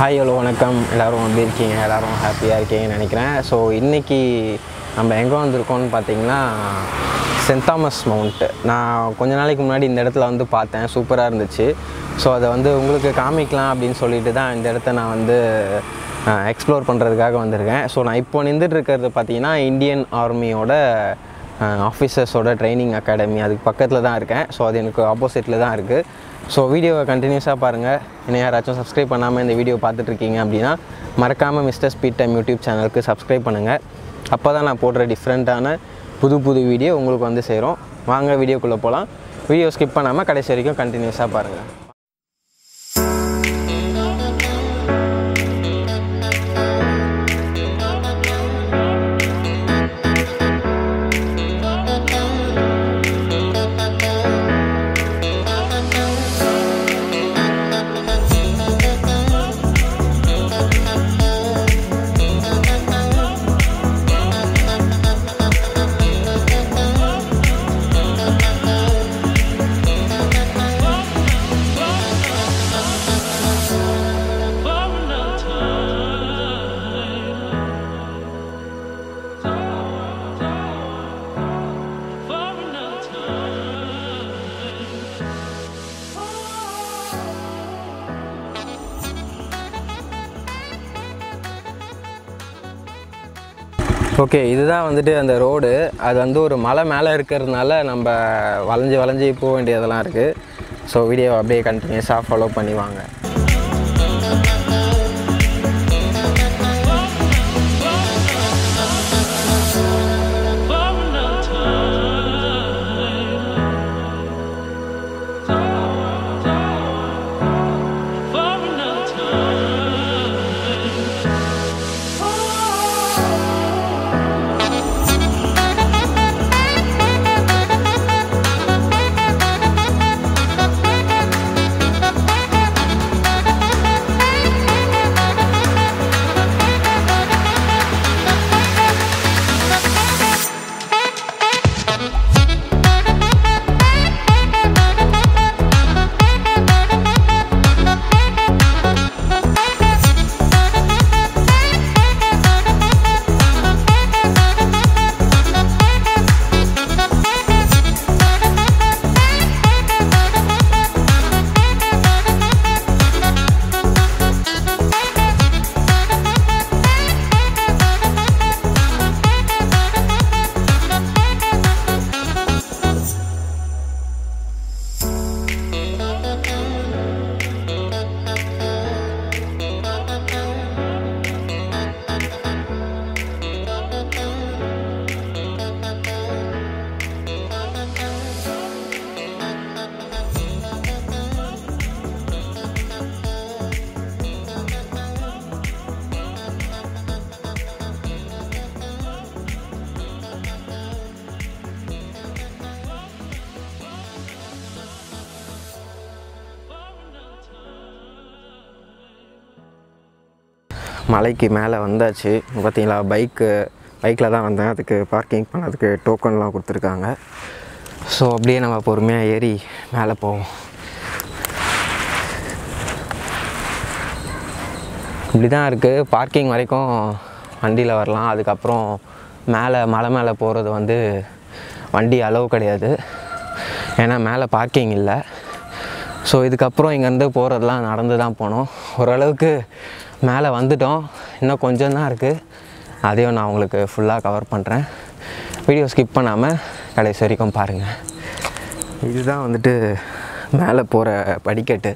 Hi hello வணக்கம். எல்லோரும் எப்படி இருக்கீங்க? எல்லோரும் ஹாப்பியாக இருக்கீங்கன்னு நினைக்கிறேன். ஸோ இன்றைக்கி நம்ம எங்கே வந்திருக்கோம்னு பார்த்தீங்கன்னா சென்ட் தாமஸ் மவுண்ட்டு. நான் கொஞ்ச நாளைக்கு முன்னாடி இந்த இடத்துல வந்து பார்த்தேன், சூப்பராக இருந்துச்சு. ஸோ அதை வந்து உங்களுக்கு காமிக்கலாம் அப்படின்னு சொல்லிட்டு தான் இந்த இடத்த நான் வந்து எக்ஸ்ப்ளோர் பண்ணுறதுக்காக வந்திருக்கேன். ஸோ நான் இப்போ நின்றுட்டுருக்கிறது பார்த்தீங்கன்னா இந்தியன் ஆர்மியோட ஆஃபீஸர்ஸோட ட்ரைனிங் அகாடமி, அதுக்கு பக்கத்தில் தான் இருக்கேன். ஸோ அது எனக்கு ஆப்போசிட்டில் தான் இருக்குது. ஸோ வீடியோவை கண்டினியூஸாக பாருங்கள். இன்னும் யாராச்சும் சப்ஸ்கிரைப் பண்ணாமல் இந்த வீடியோ பார்த்துட்ருக்கீங்க அப்படின்னா மறக்காமல் மிஸ்டர் ஸ்பீட் டைம் யூடியூப் சேனலுக்கு சப்ஸ்கிரைப் பண்ணுங்கள். அப்போ தான் நான் போடுற டிஃப்ரெண்ட்டான புது புது வீடியோ உங்களுக்கு வந்து சேரும். வாங்க வீடியோக்குள்ளே போகலாம். வீடியோ ஸ்கிப் பண்ணாமல் கடைசி வரைக்கும் கண்டினியூஸாக பாருங்கள். ஓகே, இதுதான் வந்துட்டு அந்த ரோடு. அது வந்து ஒரு மலை மேலே இருக்கிறதுனால நம்ம வளைஞ்சு வளைஞ்சி போக வேண்டியதெல்லாம் இருக்குது. ஸோ வீடியோவை அப்படியே கண்டினியூஸாக ஃபாலோ பண்ணி வாங்க. மலைக்கு மேலே வந்தாச்சு. பார்த்தீங்களா, பைக்கில் தான் வந்தேன். அதுக்கு பார்க்கிங் பண்ணதுக்கு டோக்கன்லாம் கொடுத்துருக்காங்க. ஸோ அப்படியே நம்ம பொறுமையாக ஏறி மேலே போவோம். இப்படி தான் இருக்குது. பார்க்கிங் வரைக்கும் வண்டியில் வரலாம். அதுக்கப்புறம் மலை மேலே போகிறது வந்து வண்டி அளவு கிடையாது, ஏன்னா மேலே பார்க்கிங் இல்லை. ஸோ இதுக்கப்புறம் இங்கேருந்து போகிறதெல்லாம் நடந்து தான் போனோம். ஓரளவுக்கு மேலே வந்துட்டோம். இன்னும் கொஞ்சம் தான் இருக்குது, அதையும் நான் உங்களுக்கு ஃபுல்லாக கவர் பண்ணுறேன். வீடியோ ஸ்கிப் பண்ணாமல் கடைசி வரைக்கும் பாருங்கள். இதுதான் வந்துட்டு மேலே போகிற படிக்கட்டு.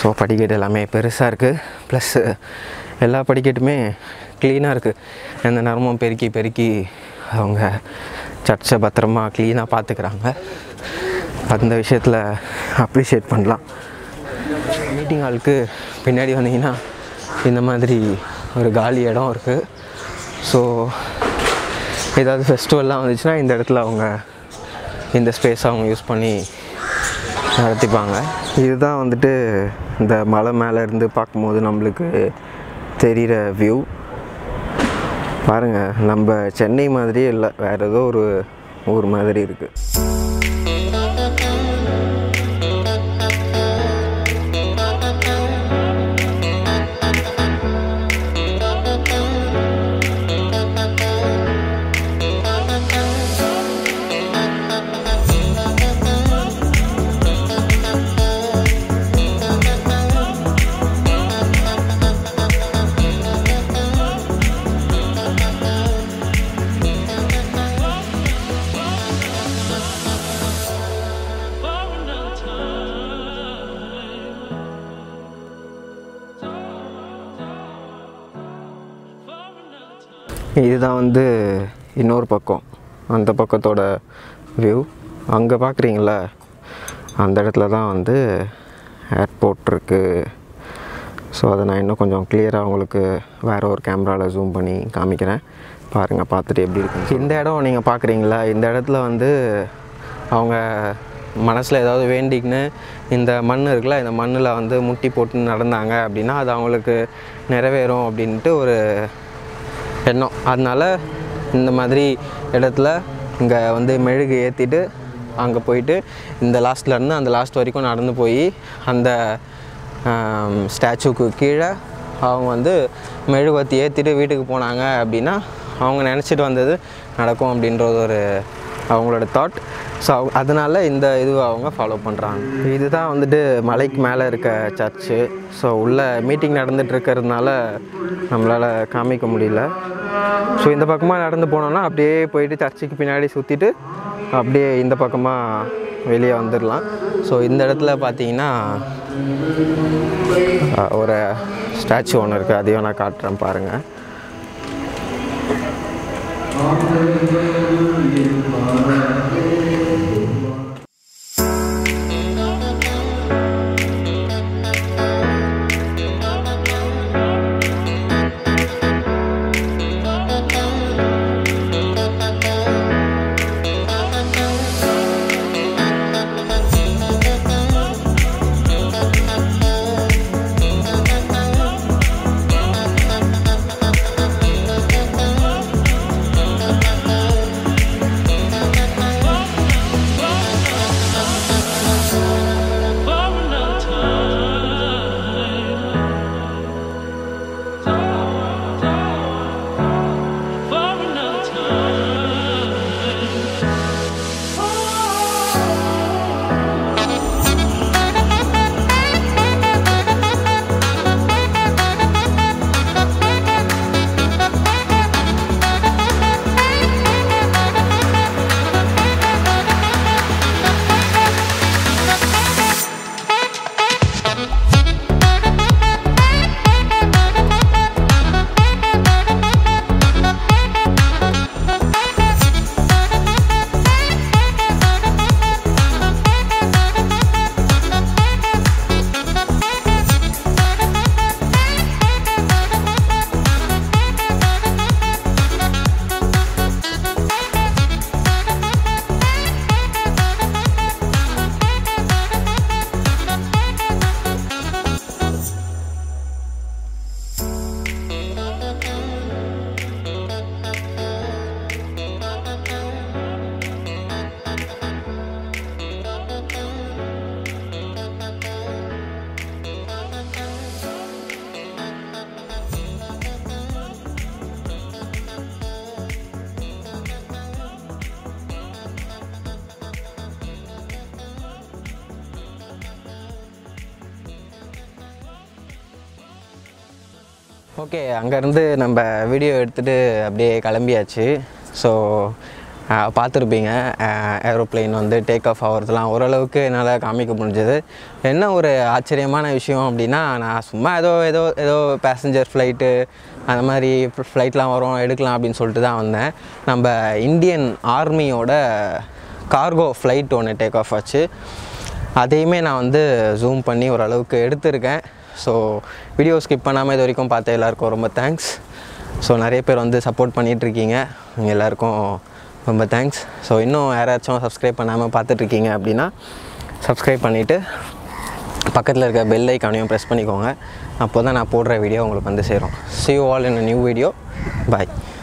ஸோ படிக்கட்டு எல்லாமே பெருசாக இருக்குது, ப்ளஸ் எல்லா படிக்கட்டுமே க்ளீனாக இருக்குது. எந்த நேரமும் பெருக்கி அவங்க சர்ச்சை பத்திரமா க்ளீனாக பார்த்துக்கிறாங்க. அந்த விஷயத்தில் அப்ரிஷியேட் பண்ணலாம். மீட்டிங் ஹாலுக்கு பின்னாடி வந்தீங்கன்னா இந்த மாதிரி ஒரு காலி இடம் இருக்குது. ஸோ ஏதாவது ஃபெஸ்டிவல்லாம் வந்துச்சுன்னா இந்த இடத்துல அவங்க இந்த ஸ்பேஸை அவங்க யூஸ் பண்ணி நடத்திப்பாங்க. இதுதான் வந்துட்டு இந்த மலை மேலேருந்து பார்க்கும்போது நம்மளுக்கு தெரிகிற வியூ பாருங்கள். நம்ம சென்னை மாதிரியே இல்லை, வேறு ஏதோ ஒரு ஊர் மாதிரி இருக்குது. இதுதான் வந்து இன்னொரு பக்கம், அந்த பக்கத்தோட வியூ. அங்கே பார்க்குறீங்களா, அந்த இடத்துல தான் வந்து ஏர்போர்ட் இருக்குது. ஸோ அதை நான் இன்னும் கொஞ்சம் கிளியராக உங்களுக்கு வேறு ஒரு கேமராவில் ஜூம் பண்ணி காமிக்கிறேன். பாருங்கள், பார்த்துட்டு எப்படி இருக்கு இந்த இடம். நீங்கள் பார்க்குறீங்களா, இந்த இடத்துல வந்து அவங்க மனசில் ஏதாவது வேண்டிக்கின்னு இந்த மண் இருக்குல்ல, இந்த மண்ணில் வந்து முட்டி போட்டு நடந்தாங்க அப்படின்னா அது அவங்களுக்கு நிறைவேறும் அப்படின்ட்டு ஒரு எண்ணம். அதனால் இந்த மாதிரி இடத்துல இங்கே வந்து மெழுகு ஏற்றிட்டு அங்கே போயிட்டு இந்த லாஸ்ட்லேருந்து அந்த லாஸ்ட் வரைக்கும் நடந்து போய் அந்த ஸ்டாச்சுக்கு கீழே அவங்க வந்து மெழுகுவத்தி ஏற்றிட்டு வீட்டுக்கு போனாங்க அப்படின்னா அவங்க நினச்சிட்டு வந்தது நடக்கும் அப்படின்றது ஒரு அவங்களோட தாட். ஸோ அதனால் இந்த இதுவை அவங்க ஃபாலோ பண்ணுறாங்க. இதுதான் வந்துட்டு மலைக்கு மேலே இருக்க சர்ச்சு. ஸோ உள்ளே மீட்டிங் நடந்துகிட்டு இருக்கிறதுனால நம்மளால் காமிக்க முடியல. ஸோ இந்த பக்கமாக நடந்து போனோன்னா அப்படியே போயிட்டு சர்ச்சுக்கு பின்னாடி சுற்றிட்டு அப்படியே இந்த பக்கமாக வெளியே வந்துடலாம். ஸோ இந்த இடத்துல பார்த்தீங்கன்னா ஒரு ஸ்டாச்சு ஒன்று இருக்குது, அதையும் நான் காட்டுறேன் பாருங்கள். ஓகே, அங்கேருந்து நம்ம வீடியோ எடுத்துகிட்டு அப்படியே கிளம்பியாச்சு. ஸோ பார்த்துருப்பீங்க ஏரோப்ளைன் வந்து டேக் ஆஃப் ஆகிறதுலாம் ஓரளவுக்கு என்னால் காமிக்க முடிஞ்சது. என்ன ஒரு ஆச்சரியமான விஷயம் அப்படின்னா, நான் சும்மா ஏதோ பேசஞ்சர் ஃப்ளைட்டு அந்த மாதிரி ஃப்ளைட்லாம் வரும் எடுக்கலாம் அப்படின்னு சொல்லிட்டு தான் வந்தேன். நம்ம இந்தியன் ஆர்மியோட கார்கோ ஃப்ளைட் ஒன்று டேக் ஆஃப் ஆச்சு. அதையுமே நான் வந்து ஜூம் பண்ணி ஓரளவுக்கு எடுத்திருக்கேன். ஸோ வீடியோ ஸ்கிப் பண்ணாமல் இது வரைக்கும் பார்த்த எல்லாருக்கும் ரொம்ப தேங்க்ஸ். ஸோ நிறைய பேர் வந்து சப்போர்ட் பண்ணிகிட்ருக்கீங்க, உங்கள் எல்லாேருக்கும் ரொம்ப தேங்க்ஸ். ஸோ இன்னும் யாராச்சும் சப்ஸ்கிரைப் பண்ணாமல் பார்த்துட்ருக்கீங்க அப்படின்னா சப்ஸ்கிரைப் பண்ணிவிட்டு பக்கத்தில் இருக்க பெல் ஐக்கானையும் ப்ரெஸ் பண்ணிக்கோங்க. அப்போ தான் நான் போடுற வீடியோ உங்களுக்கு வந்து சேரும். See you all in a new video. Bye.